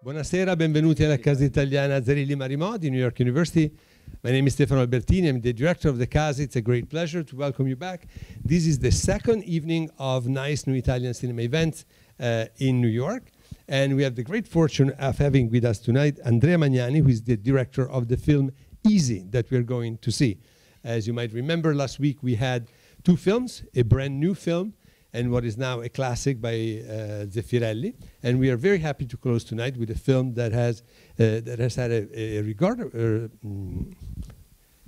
Buonasera, benvenuti alla Casa Italiana Zerilli-Marimò di New York University. My name is Stefano Albertini. I'm the director of the Casa. It's a great pleasure to welcome you back. This is the second evening of N.I.C.E. New Italian Cinema event in New York. And we have the great fortune of having with us tonight Andrea Magnani, who is the director of the film Easy that we're going to see. As you might remember, last week we had two films, a brand new film, and what is now a classic by Zeffirelli. And we are very happy to close tonight with a film that has had a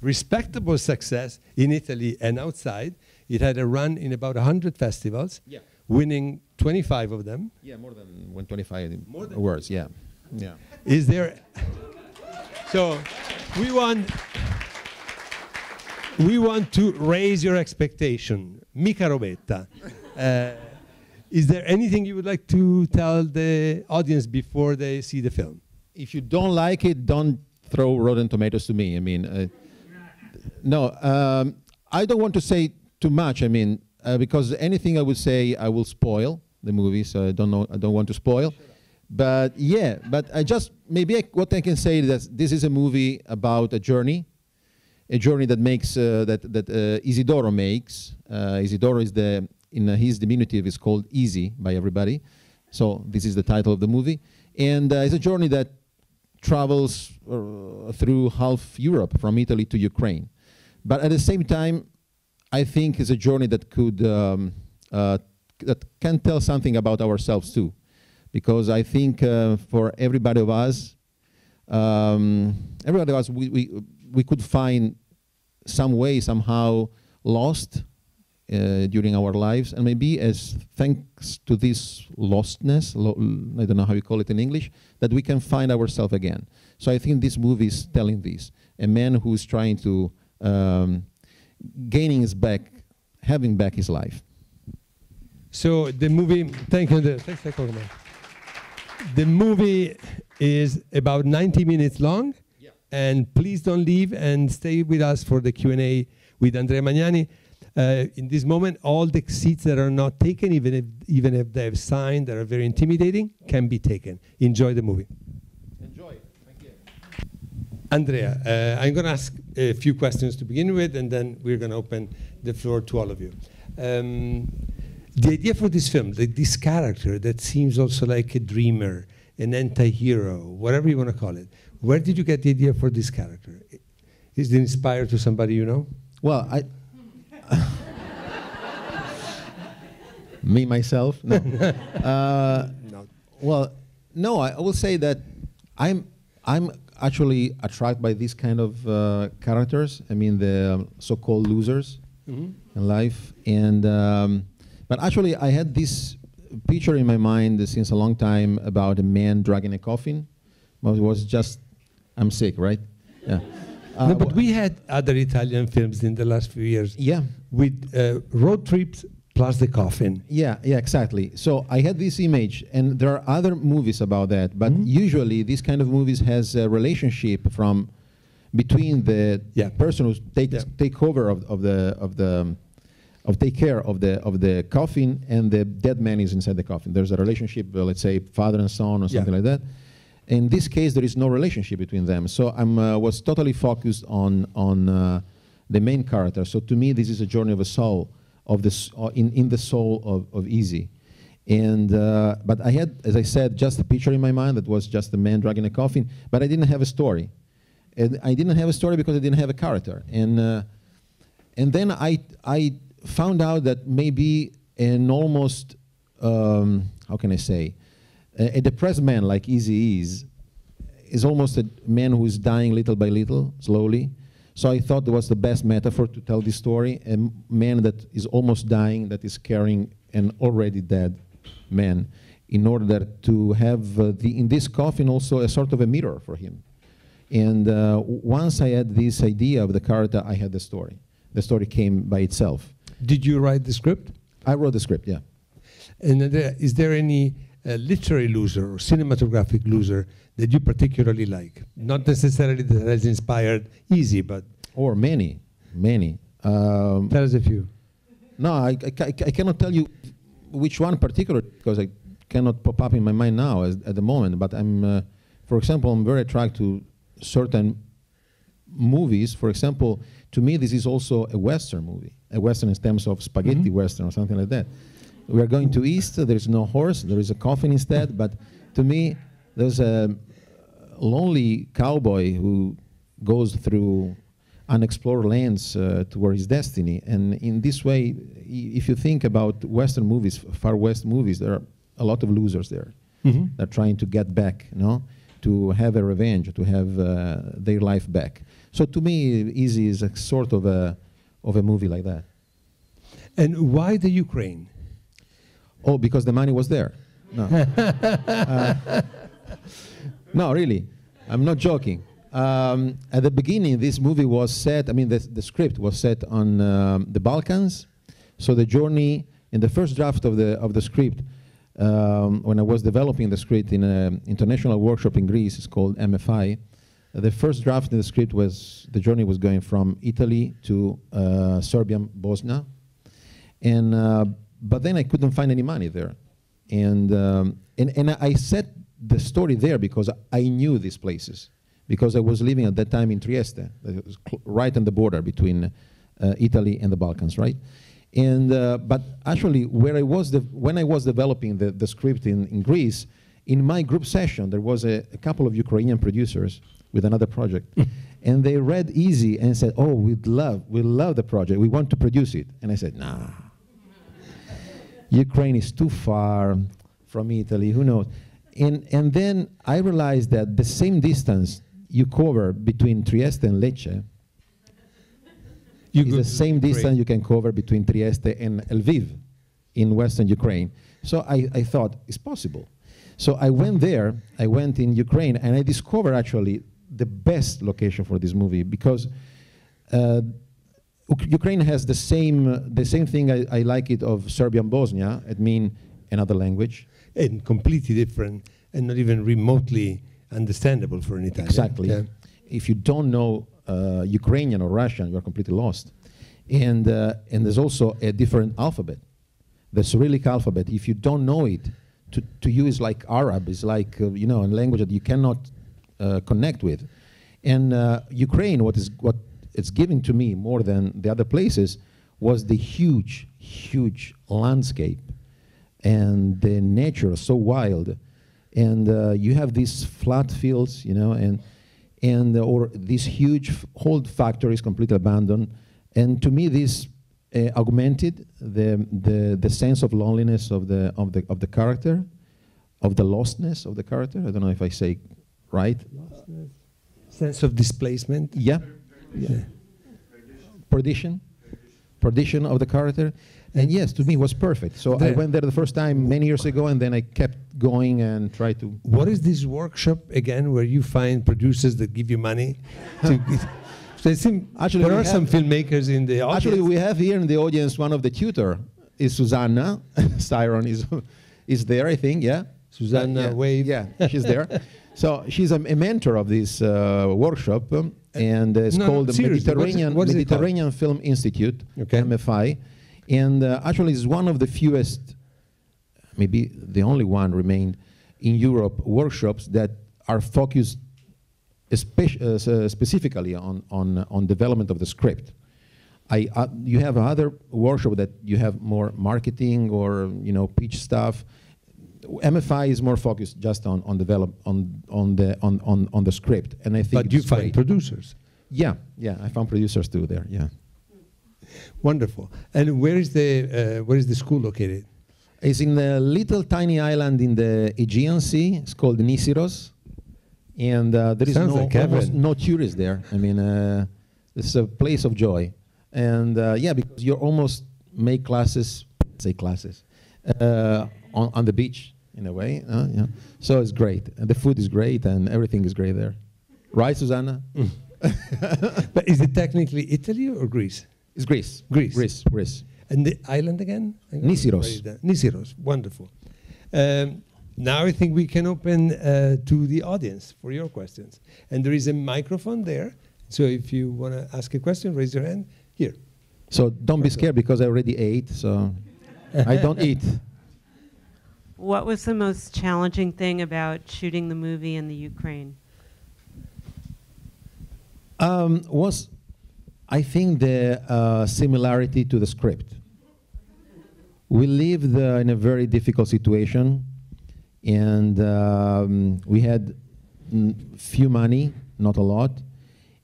respectable success in Italy and outside. It had a run in about 100 festivals, yeah, winning 25 of them. Yeah, more than 125 awards, yeah. Yeah. Is there... So we want to raise your expectation. Mica Robetta. Is there anything you would like to tell the audience before they see the film? If you don't like it, don't throw Rotten Tomatoes to me. I mean, I don't want to say too much. I mean, because anything I would say, I will spoil the movie. So I don't want to spoil. But yeah, but what I can say is that this is a movie about a journey that makes Isidoro makes. Isidoro is the, in his diminutive, is called Easy by everybody. So this is the title of the movie. And it's a journey that travels through half Europe, from Italy to Ukraine. But at the same time, I think it's a journey that could, that can tell something about ourselves too. Because I think for everybody of us, we could find some way, somehow lost during our lives, and maybe as thanks to this lostness, I don't know how you call it in English, that we can find ourselves again. So I think this movie is telling this. A man who is trying to having back his life. So the movie, thank you. The movie is about 90 minutes long, yeah, and please don't leave and stay with us for the Q&A with Andrea Magnani. In this moment, all the seats that are not taken, even if they have signed, that are very intimidating, can be taken. Enjoy the movie. Enjoy. Thank you. Andrea, I'm going to ask a few questions to begin with, and then we're going to open the floor to all of you. The idea for this film, this character that seems also like a dreamer, an anti-hero, whatever you want to call it, where did you get the idea for this character? Is it inspired to somebody you know? Well, me, myself? No. Well, no, I will say that I'm actually attracted by these kind of characters. I mean, the so-called losers, mm-hmm, in life. And but actually, I had this picture in my mind since a long time about a man dragging a coffin. Well, it was just, I'm sick, right? Yeah. No, but we had other Italian films in the last few years. Yeah. With road trips plus the coffin. Yeah, yeah, exactly. So I had this image, and there are other movies about that, but mm-hmm, usually this kind of movies has a relationship from between the, yeah, person who takes, yeah, take care of the coffin and the dead man is inside the coffin. There's a relationship, let's say father and son or something, yeah, like that. In this case, there is no relationship between them. So I was totally focused on the main character. So to me, this is a journey of a soul, of this in the soul of Easy. And but I had, as I said, just a picture in my mind that was just a man dragging a coffin. But I didn't have a story, and I didn't have a story because I didn't have a character. And then I found out that maybe an almost how can I say, a depressed man like Easy is almost a man who is dying little by little, slowly. So I thought it was the best metaphor to tell this story, a man that is almost dying, that is carrying an already dead man, in order to have in this coffin also a sort of a mirror for him. And once I had this idea of the character, I had the story. The story came by itself. Did you write the script? I wrote the script, yeah. And is there any literary loser or cinematographic loser that you particularly like? Not necessarily that has inspired Easy, but... Or many, many. Tell us a few. No, I cannot tell you which one particular, because I cannot pop up in my mind now at the moment, but I'm, for example, I'm very attracted to certain movies. For example, to me, this is also a Western movie, a Western in terms of spaghetti Western or something like that. We are going to East, there is no horse, there is a coffin instead, but to me, there's a lonely cowboy who goes through unexplored lands toward his destiny. And in this way, if you think about Western movies, Far West movies, there are a lot of losers there. They're trying to get back, you know, to have a revenge, to have their life back. So to me, Easy is a sort of a movie like that. And why the Ukraine? Oh, because the money was there. No, no, really, I'm not joking. At the beginning, this movie was set, I mean, the script was set on the Balkans. So the journey, in the first draft of the script, when I was developing the script in an international workshop in Greece, it's called MFI, the first draft in the script was, the journey was going from Italy to Serbia, Bosnia. And, but then I couldn't find any money there. And I set the story there because I knew these places, because I was living at that time in Trieste, it was right on the border between Italy and the Balkans, right? And, but actually, where I was when I was developing the script in Greece, in my group session, there was a couple of Ukrainian producers with another project. And they read Easy and said, oh, we love the project. We want to produce it. And I said, nah, Ukraine is too far from Italy, who knows? And then I realized that the same distance you cover between Trieste and Lecce is the same distance you can cover between Trieste and Lviv in Western Ukraine. So I thought, it's possible. So I went there, I went in Ukraine, and I discovered actually the best location for this movie, because Ukraine has the same thing I like it of Serbia and Bosnia, I mean another language. And completely different, and not even remotely understandable for an Italian. Exactly. Yeah. If you don't know Ukrainian or Russian, you're completely lost. And there's also a different alphabet, the Cyrillic alphabet. If you don't know it, to you is like Arab, is like you know, a language that you cannot connect with. And Ukraine, what it's giving to me more than the other places, was the huge, huge landscape and the nature so wild. And you have these flat fields, you know, and or these huge old factories completely abandoned. And to me, this augmented the sense of loneliness of the character, of the lostness of the character. I don't know if I say right. Lostness. Sense of displacement. Yeah. Perdition. Perdition. Perdition of the character. And yes, to me, it was perfect. So I went there the first time many years ago, and then I kept going and tried to... What is this workshop, again, where you find producers that give you money? Actually, there are some filmmakers in the audience. Actually, we have here in the audience one of the tutors. Is Susanna. Siron is there, I think, yeah? Susanna, yeah. Wave. Yeah, she's there. So she's a mentor of this workshop, and it's called the Mediterranean Film Institute, okay. MFI. And actually, it's one of the fewest, maybe the only one remained in Europe, workshops that are focused specifically on development of the script. You have other workshop that you have more marketing or you know pitch stuff. MFI is more focused just on the script. And I think. But you find producers. Yeah, yeah, I found producers too there. Yeah. Wonderful. And where is the school located? It's in a little tiny island in the Aegean Sea. It's called Nisiros, and there is almost no tourists there. I mean, it's a place of joy, and yeah, because you almost make classes on the beach in a way. Yeah. So it's great. And the food is great, and everything is great there. Right, Susanna? But is it technically Italy or Greece? It's Greece. Greece. Greece. And the island again? Nisiros. Nisiros, wonderful. Now I think we can open to the audience for your questions. And there is a microphone there. So if you want to ask a question, raise your hand here. So don't be scared because I already ate, so I don't eat. What was the most challenging thing about shooting the movie in the Ukraine? Was, I think, the similarity to the script. We lived in a very difficult situation, and we had few money, not a lot,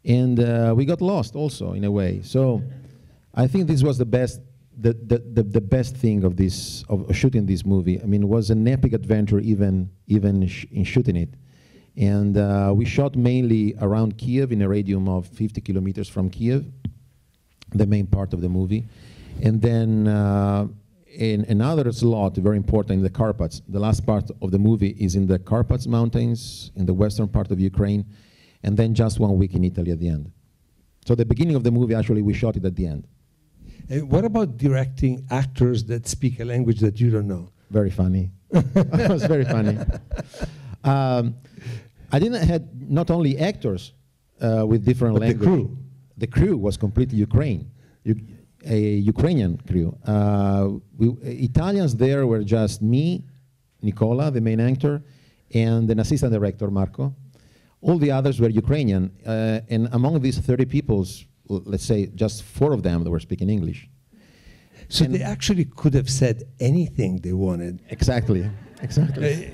and we got lost also in a way. So I think this was the best thing of this, of shooting this movie. I mean, it was an epic adventure, even in shooting it. And we shot mainly around Kiev, in a radius of 50 kilometers from Kiev, the main part of the movie. And then in another slot, very important, in the Carpats. The last part of the movie is in the Carpats Mountains, in the western part of Ukraine, and then just 1 week in Italy at the end. So the beginning of the movie, actually, we shot it at the end. And what about directing actors that speak a language that you don't know? Very funny. It was very funny. I didn't had not only actors with different languages. The crew was completely Ukrainian, a Ukrainian crew. Italians there were just me, Nicola, the main actor, and an assistant director, Marco. All the others were Ukrainian, and among these 30 peoples, let's say just 4 of them were speaking English. So and they actually could have said anything they wanted. Exactly, exactly.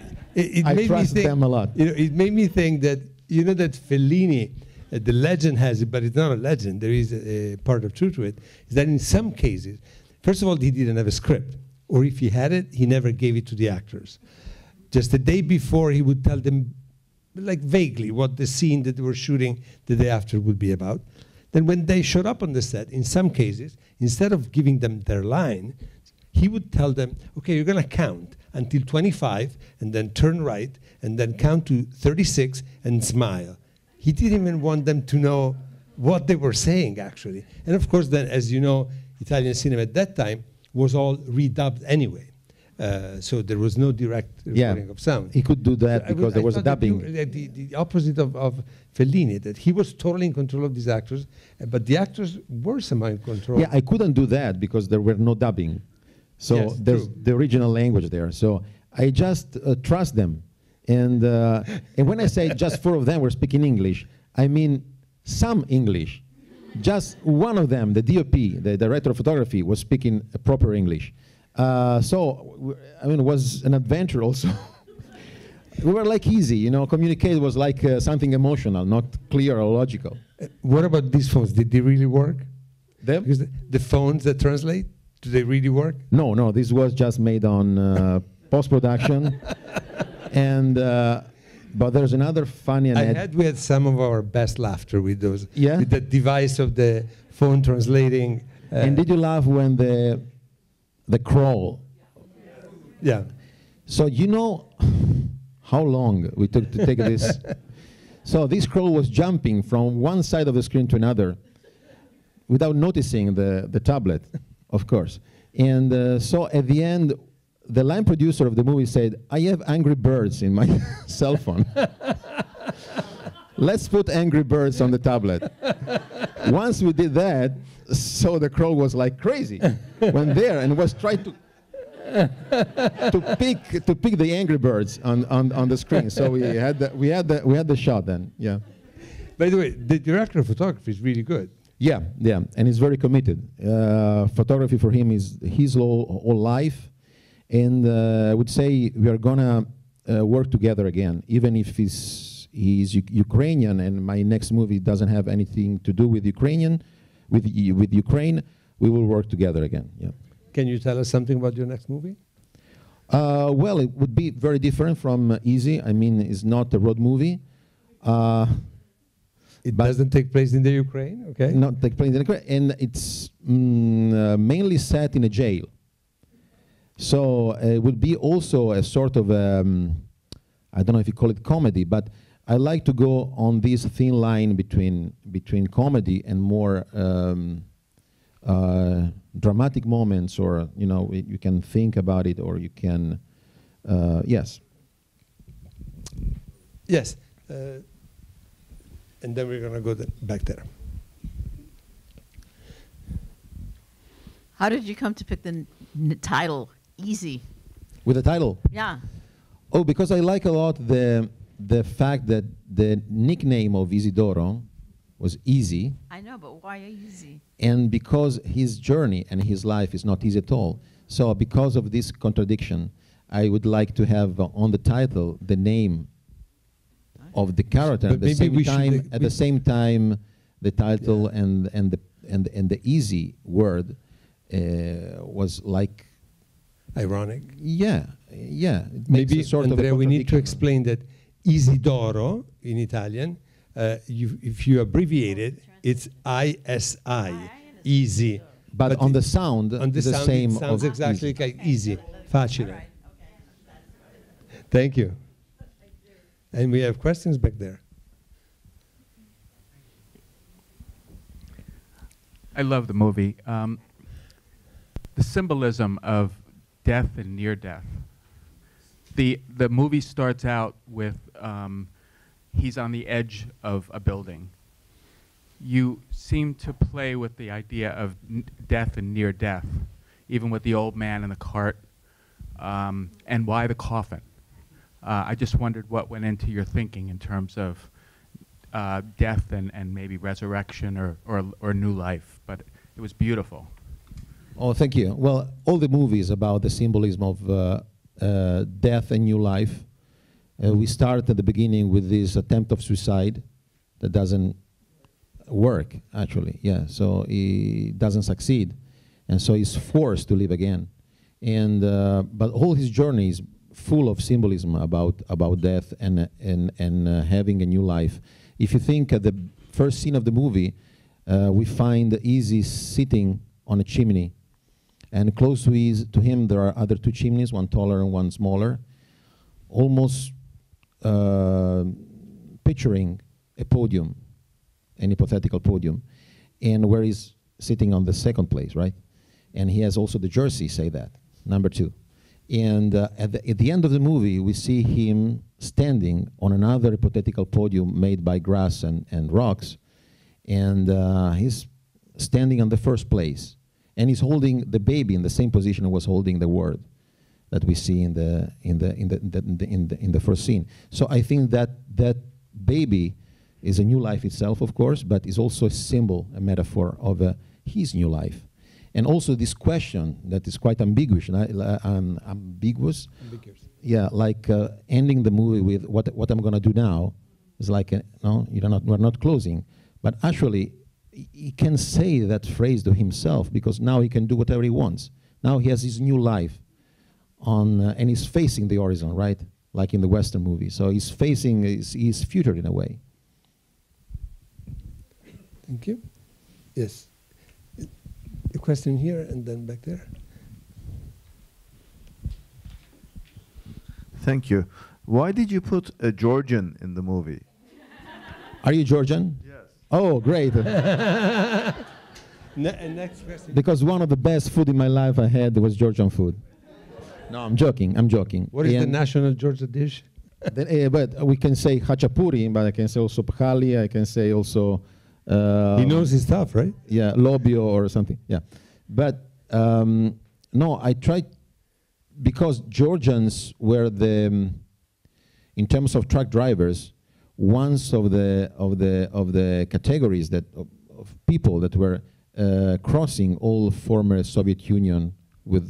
I trust them a lot. You know, it made me think that, you know, that Fellini, the legend has it, but it's not a legend. There is a part of truth to it, is that in some cases, first of all, he didn't have a script. Or if he had it, he never gave it to the actors. Just the day before, he would tell them, like vaguely, what the scene that they were shooting the day after would be about. Then when they showed up on the set, in some cases, instead of giving them their line, he would tell them, okay, you're going to count until 25, and then turn right, and then count to 36, and smile. He didn't even want them to know what they were saying, actually. And of course, then, as you know, Italian cinema at that time was all redubbed anyway. So there was no direct recording of sound. He could do that because there was a dubbing. The opposite of Fellini, that he was totally in control of these actors, but the actors were somehow in control. Yeah, I couldn't do that because there were no dubbing. So yes, there's the original language there. So I just trust them. And when I say just 4 of them were speaking English, I mean some English. Just one of them, the DOP, the director of photography, was speaking proper English. So I mean, it was an adventure also. We were like Easy, you know, communicate was like something emotional, not clear or logical. What about these phones? Did they really work? Because the phones that translate? Do they really work? No, no. This was just made on post-production, and but there's another funny. We had some of our best laughter with those. Yeah. With the device of the phone translating. And did you laugh when the crawl? Yeah. So you know how long we took to take this. So this crawl was jumping from one side of the screen to another, without noticing the tablet. Of course. And so at the end, the line producer of the movie said, I have Angry Birds in my cell phone. Let's put Angry Birds on the tablet. Once we did that, so the crow was like crazy, went there and was trying to pick the Angry Birds on the screen. So we had the shot then, yeah. By the way, the director of photography is really good. Yeah, yeah, and he's very committed. Photography for him is his whole life, and I would say we are gonna work together again, even if he's Ukrainian, and my next movie doesn't have anything to do with Ukraine. We will work together again. Yeah. Can you tell us something about your next movie? Well, it would be very different from Easy. I mean, it's not a road movie. It doesn't take place in the Ukraine, okay? Not take place in the Ukraine, and it's mainly set in a jail. So it would be also a sort of, I don't know if you call it comedy, but I like to go on this thin line between comedy and more dramatic moments, or you can think about it, or you can, yes. Yes, and then we're going to go back there. How did you come to pick the title, Easy? With the title? Yeah. Oh, because I like a lot the fact that the nickname of Isidoro was Easy. I know, but why Easy? And because his journey and his life is not easy at all. So because of this contradiction, I would like to have on the title the name of the character, but at the same time the title, yeah. and the easy word was like ironic. Yeah, yeah. Maybe sort Andrea, of we need to explain that Isidoro in Italian, if you abbreviate it, it's ISI, easy. But on the sound, the same. It sounds exactly easy. Like easy, facile. Right. Okay. Thank you. And we have questions back there. I love the movie. The symbolism of death and near death. The movie starts out with he's on the edge of a building. You seem to play with the idea of death and near death, even with the old man in the cart, and why the coffin? I just wondered what went into your thinking in terms of death and maybe resurrection or new life, but it was beautiful. Oh, thank you. Well, all the movies about the symbolism of death and new life. We start at the beginning with this attempt of suicide that doesn't work, actually, yeah. So he doesn't succeed, and so he's forced to live again. And, but all his journeys full of symbolism about death and having a new life. If you think at the first scene of the movie, we find Easy sitting on a chimney, and close to him there are other two chimneys, one taller and one smaller, almost picturing a podium, an hypothetical podium, and where he's sitting on the second place, right? And he has also the jersey say that, number 2. And at the end of the movie, we see him standing on another hypothetical podium made by grass and rocks. And he's standing on the first place. And he's holding the baby in the same position he was holding the word that we see in the first scene. So I think that baby is a new life itself, of course, but is also a symbol, a metaphor of his new life. And also this question that is quite ambiguous, ambiguous. Yeah, like ending the movie with what I'm going to do now is like, no, we're not closing. But actually, he can say that phrase to himself because now he can do whatever he wants. Now he has his new life on, and he's facing the horizon, right? Like in the Western movie. So he's facing his future in a way. Thank you. Yes. A question here and then back there. Thank you. Why did you put a Georgian in the movie? Are you Georgian? Yes. Oh, great. Next question. Because one of the best food in my life I had was Georgian food. No, I'm joking. I'm joking. What is the national Georgia dish? But we can say hachapuri, but I can say also pakhali. I can say also... he knows his stuff, right? Yeah, lobio or something. Yeah, but no, I tried because Georgians were the, in terms of truck drivers, ones of the categories that of people that were crossing all former Soviet Union. With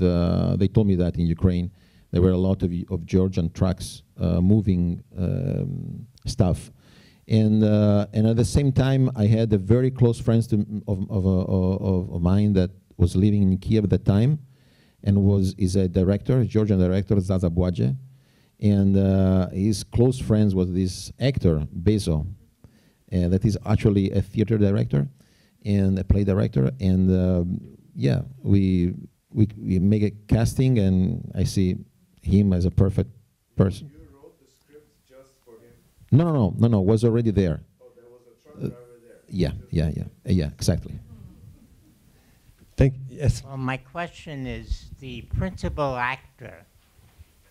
they told me that in Ukraine there were a lot of Georgian trucks moving stuff. And at the same time, I had a very close friend of mine that was living in Kiev at the time, and is a director, a Georgian director, Zaza Boadze, and his close friends was this actor Bezo, that is actually a theater director and a play director, and yeah, we make a casting, and I see him as a perfect person. No, was already there. Oh, there was a truck driver there. Yeah, exactly. Yes. Well, my question is, the principal actor,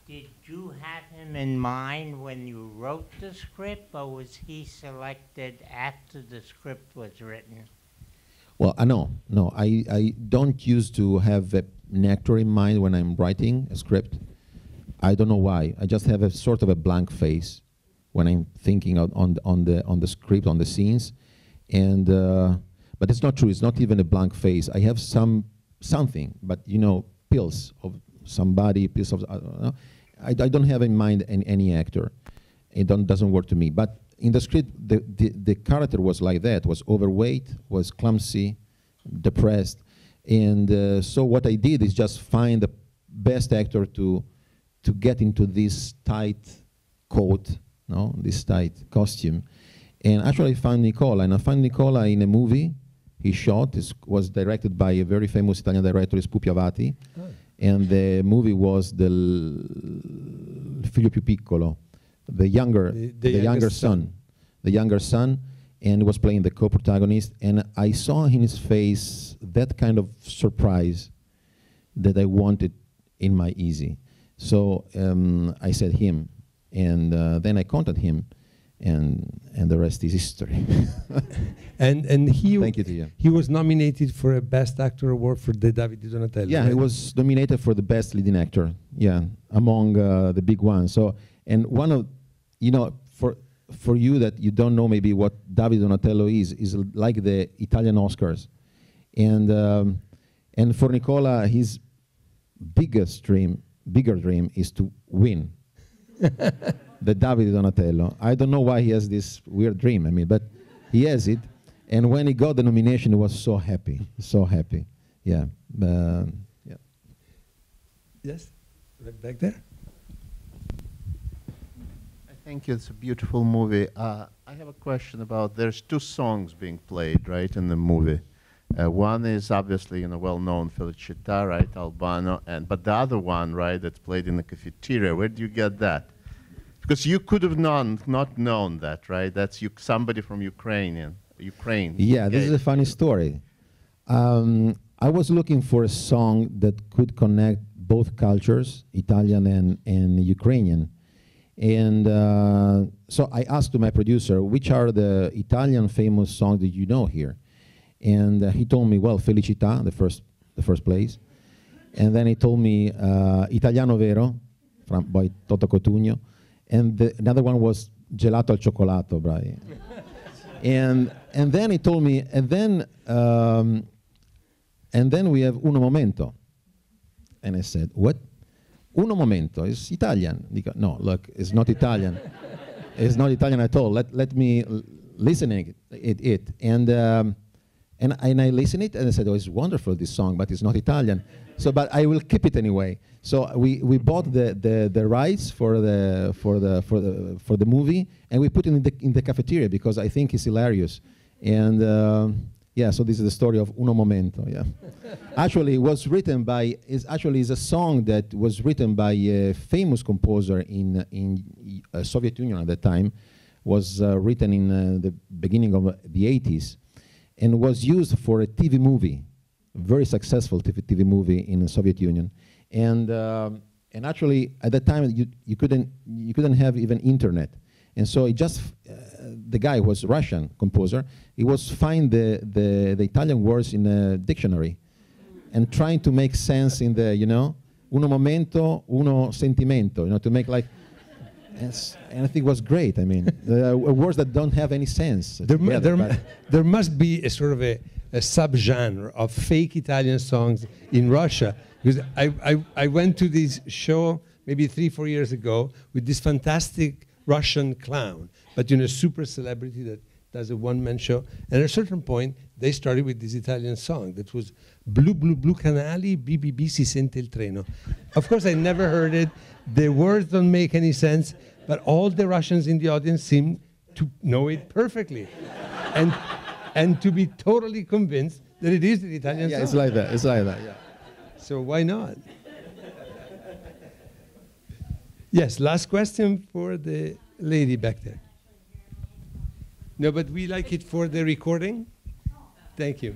did you have him in mind when you wrote the script, or was he selected after the script was written? Well, no, I don't used to have an actor in mind when I'm writing a script. I don't know why. I just have a sort of a blank face when I'm thinking on the script, on the scenes, and but it's not true. It's not even a blank face. I have something, but you know, pills of somebody, pills of I don't have in mind any actor. It doesn't work to me. But in the script, the character was like that. Was overweight. Was clumsy, depressed, and so what I did is just find the best actor to get into this tight coat. No, this tight costume, and actually I found Nicola, and I found Nicola in a movie he shot. It was directed by a very famous Italian director, Pupi Avati, and the movie was the Figlio Più Piccolo, the younger son, and was playing the co-protagonist. And I saw in his face that kind of surprise that I wanted in my Easy. So I said him. And then I contacted him, and the rest is history. and he was nominated for a Best Actor award for the David di Donatello. Yeah, right? He was nominated for the Best Leading Actor. Yeah, among the big ones. So, and one of, you know, for you that you don't know maybe what David Donatello is like the Italian Oscars, and for Nicola his bigger dream is to win. The David Donatello. I don't know why he has this weird dream, I mean, but he has it. And when he got the nomination, he was so happy, so happy. Yeah. Yeah. Yes, right back there. I think it's a beautiful movie. I have a question about, there's two songs being played, right, in the movie. One is obviously, you know, well-known Felicità, right, Albano, but the other one, right, that's played in the cafeteria. Where do you get that? Because you could have not known that, right? That's somebody from Ukraine. Yeah, this is a funny story. I was looking for a song that could connect both cultures, Italian and Ukrainian, and so I asked to my producer, which are the Italian famous songs that you know here? And he told me, well, Felicità, the first place. And then he told me Italiano Vero, by Toto Cotugno. And another one was Gelato al Cioccolato, by. and then he told me, and then we have Uno Momento. And I said, what? Uno Momento is Italian. No, look, it's not Italian. It's not Italian at all. Let me listen to it. And I listened it and I said, oh, it's wonderful, this song, but it's not Italian. So, but I will keep it anyway. So we bought the rights for the movie, and we put it in the cafeteria because I think it's hilarious. And yeah, so this is the story of Uno Momento. Yeah, actually, it was written by is a song that was written by a famous composer in Soviet Union at that time. Was written in the beginning of the 80s. And was used for a TV movie, very successful TV movie in the Soviet Union, and actually at that time you couldn't have even internet, and so it just the guy was Russian composer. He was find the Italian words in a dictionary, and trying to make sense in the, you know, uno momento, uno sentimento, you know, to make like. And I think it was great. I mean, words that don't have any sense. There must be a sort of a subgenre of fake Italian songs in Russia. Because I went to this show maybe 3 or 4 years ago with this fantastic Russian clown, but you know, super celebrity that does a one-man show. And at a certain point, they started with this Italian song that was "Blu blu blu canali, BBB si sente il treno." Of course, I never heard it. The words don't make any sense, but all the Russians in the audience seem to know it perfectly, and to be totally convinced that it is the Italian song. Yeah, it's like that. It's like that. Yeah. So why not? Yes. Last question for the lady back there. No, but we like it for the recording. Thank you.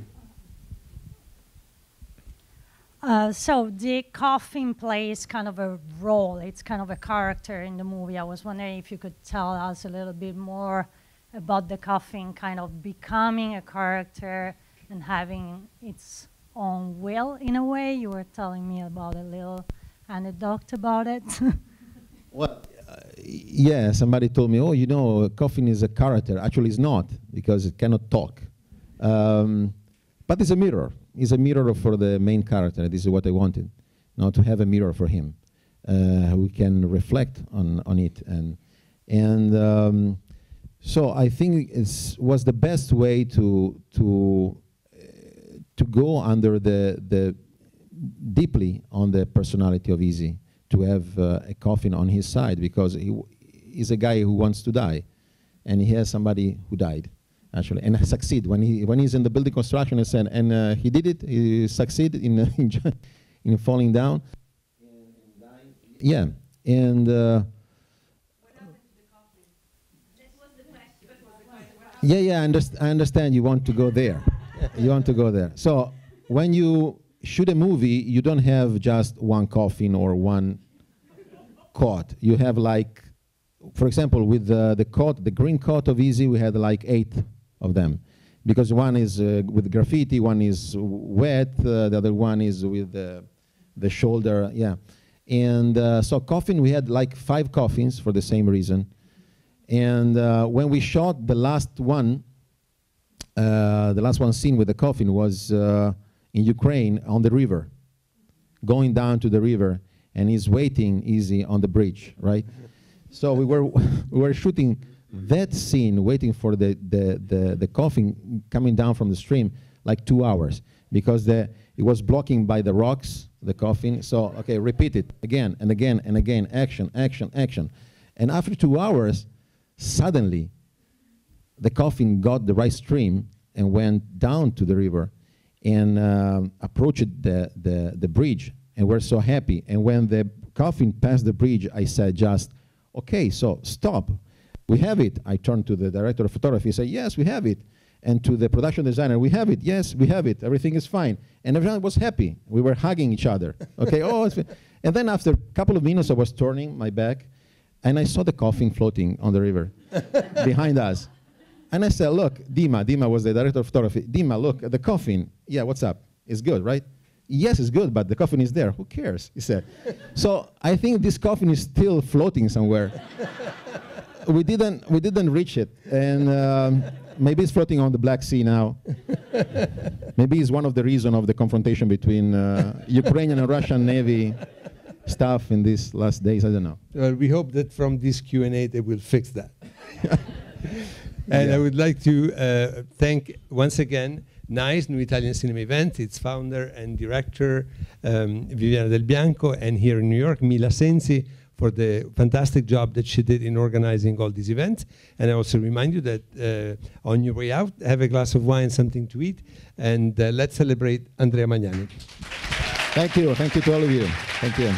So the coffin plays kind of a role, it's kind of a character in the movie. I was wondering if you could tell us a little bit more about the coffin kind of becoming a character and having its own will in a way. You were telling me about a little anecdote about it. Well, yeah, somebody told me, oh, you know, a coffin is a character. Actually, it's not, because it cannot talk. But it's a mirror. It's a mirror for the main character. This is what I wanted, now, to have a mirror for him. We can reflect on it. So I think it was the best way to go under the deeply on the personality of Easy, to have a coffin on his side, because he's a guy who wants to die, and he has somebody who died, actually, and succeed. When he's in the building construction, and he did it, he succeeded in falling down. And dying. Yeah, and... what happened to the coffin? That was the question. Yeah, yeah, I understand you want to go there. You want to go there. So when you shoot a movie, you don't have just one coffin or one coat. You have, like, for example, with the coat, the green coat of Easy, we had like 8 of them, because one is with graffiti, one is wet, the other one is with the shoulder, yeah. And so coffin, we had like 5 coffins for the same reason. And when we shot the last one scene with the coffin was in Ukraine, on the river, going down to the river, and he's waiting Easy on the bridge, right? So we were shooting that scene, waiting for the coffin coming down from the stream, like 2 hours, because it was blocking by the rocks, the coffin. So, okay, repeat it again and again and again, action, action, action. And after 2 hours, suddenly, the coffin got the right stream and went down to the river and approached the bridge, and we're so happy. And when the coffin passed the bridge, I said just, okay, so stop. We have it. I turned to the director of photography and said, yes, we have it. And to the production designer, we have it. Yes, we have it. Everything is fine. And everyone was happy. We were hugging each other. Okay, oh, it's fine. And then after a couple of minutes, I was turning my back, and I saw the coffin floating on the river behind us. And I said, look, Dima was the director of photography. Dima, look, at the coffin. Yeah, what's up? It's good, right? Yes, it's good, but the coffin is there. Who cares? He said. So I think this coffin is still floating somewhere. We didn't reach it. And maybe it's floating on the Black Sea now. Maybe it's one of the reasons of the confrontation between Ukrainian and Russian Navy stuff in these last days. I don't know. Well, we hope that from this Q&A they will fix that. And yeah. I would like to thank, once again, NICE, New Italian Cinema Event, its founder and director, Viviana Del Bianco, and here in New York, Mila Sensi, for the fantastic job that she did in organizing all these events. And I also remind you that on your way out, have a glass of wine, something to eat, and let's celebrate Andrea Magnani. Thank you to all of you. Thank you.